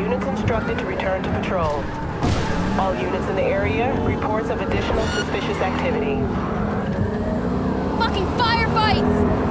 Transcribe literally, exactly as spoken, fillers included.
units instructed to return to patrol. All units in the area, reports of additional suspicious activity. Fucking firefights!